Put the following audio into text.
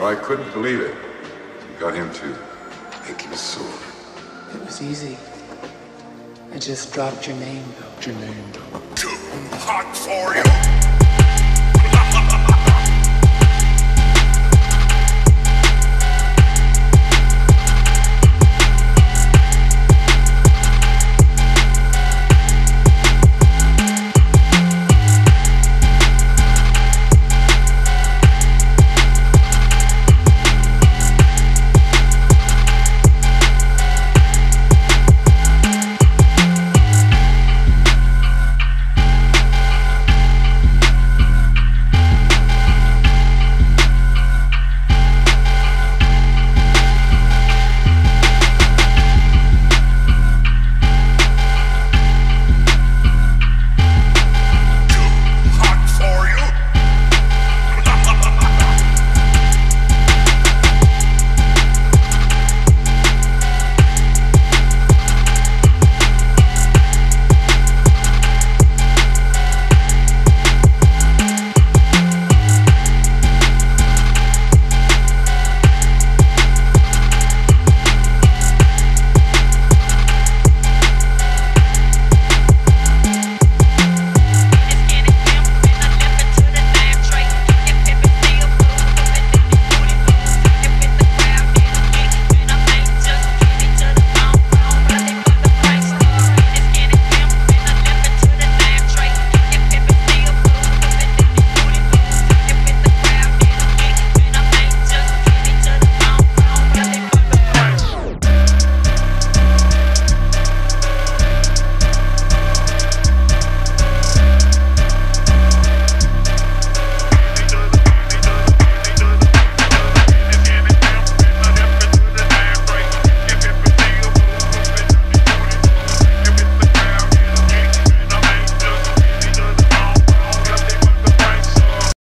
Well, I couldn't believe it. You got him to make him a sword. It was easy. I just dropped your name. Too hot for you.